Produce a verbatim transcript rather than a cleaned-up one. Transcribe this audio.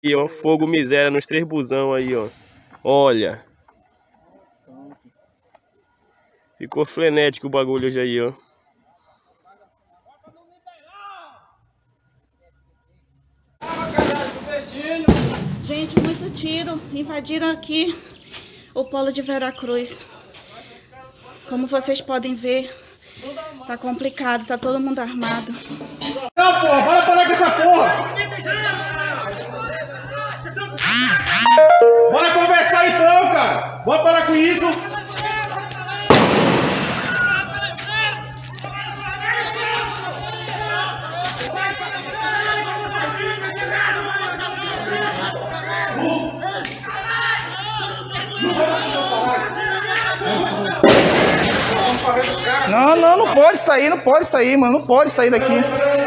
E ó, fogo miséria nos três busão aí, ó. Olha. Ficou frenético o bagulho hoje aí, ó. Gente, muito tiro. Invadiram aqui o polo de Veracruz. Como vocês podem ver, tá complicado, tá todo mundo armado. Não, porra, bora parar com essa porra! Bora conversar então, cara! Bora parar com isso! Não, não, não pode sair, não pode sair, mano, não pode sair daqui.